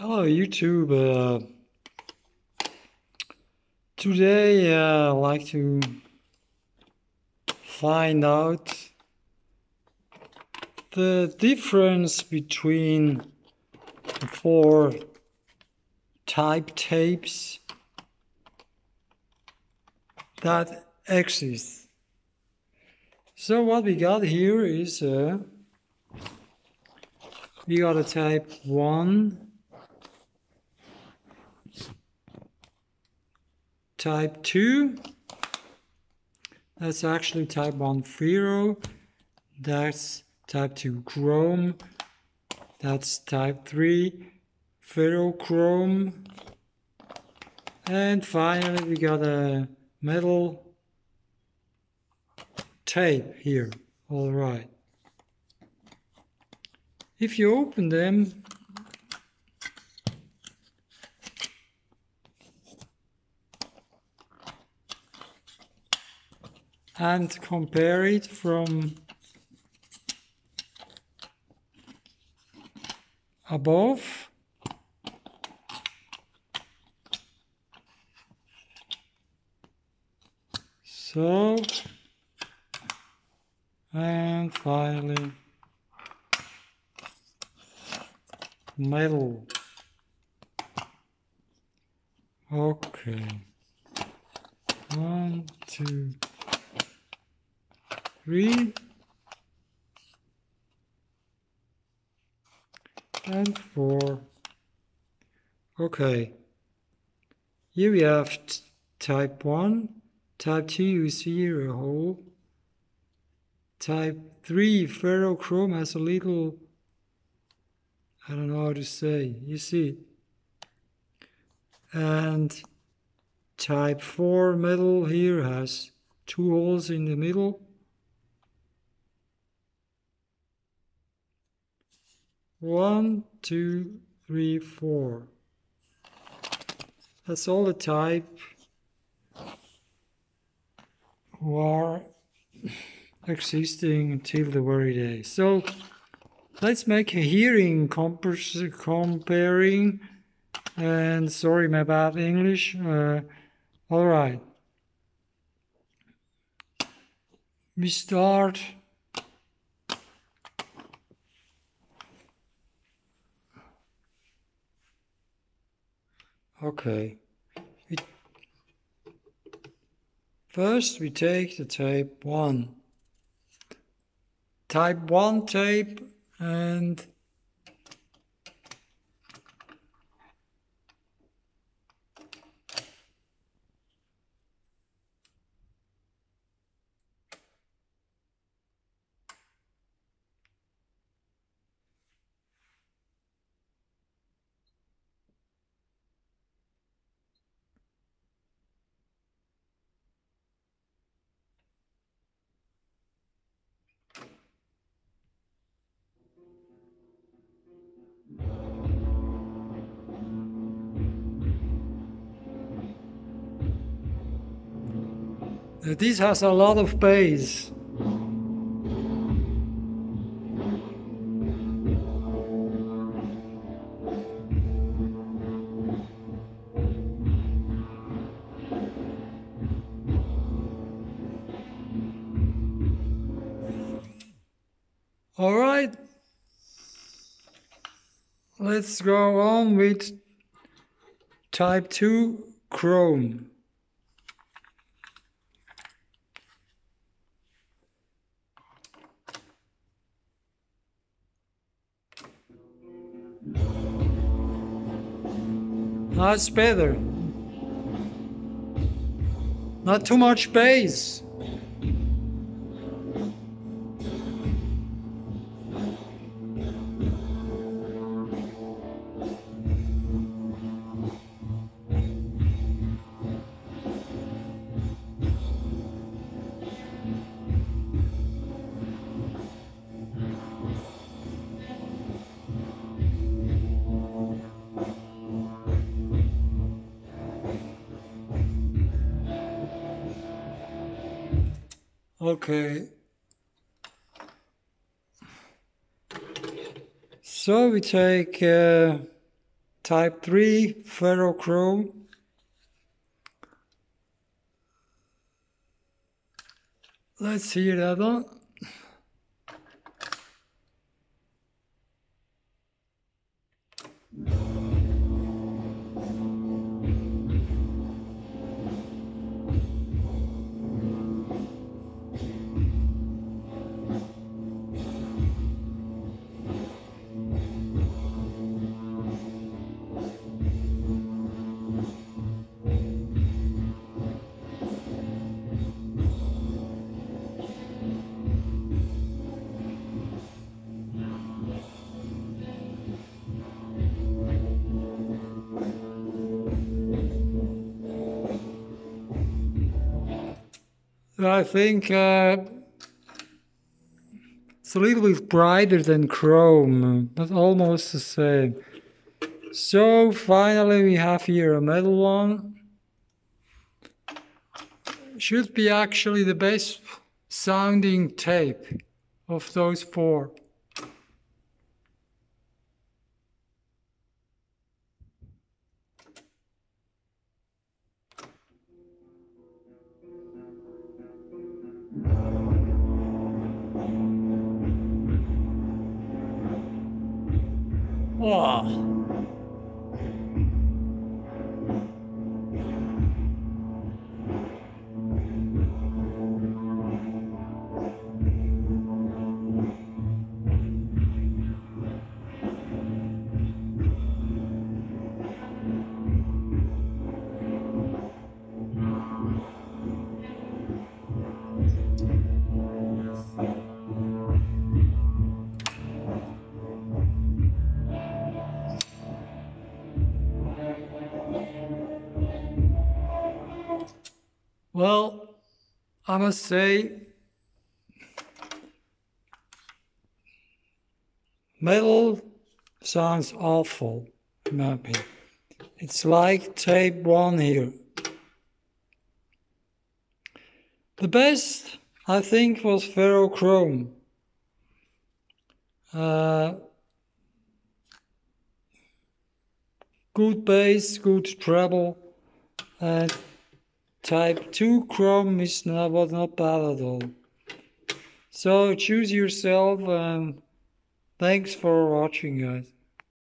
Hello YouTube, today I'd like to find out the difference between the four type tapes that exist. So what we got here is we got a type 1, type 2, that's actually type 1 ferro, that's type 2 chrome, that's type 3 ferrochrome, and finally we got a metal tape here. Alright, if you open them, and compare it from above so, and finally metal. Okay, 1, 2, 3 and 4. Okay, here we have type 1, type 2, you see here a hole, type 3 ferrochrome has a little, I don't know how to say, you see, and type 4 metal here has two holes in the middle. One, two, three, four. That's all the types who are existing till the very day. So let's make a hearing comparing. And sorry, my bad English. All right. We start . Okay, first we take the type 1. Type 1 tape and this has a lot of bass. All right, let's go on with type 2 chrome. That's better. Not too much bass. Okay, so we take Type 3 ferrochrome. Let's see that one. I think it's a little bit brighter than chrome, but almost the same. So finally we have here a metal one. Should be actually the best sounding typ of those four. Wow. Well, I must say, metal sounds awful, in my opinion. It's like typ 1 here. The best, I think, was ferrochrome. Good bass, good treble, and Type 2 chrome was not bad at all. So choose yourself, and thanks for watching, guys.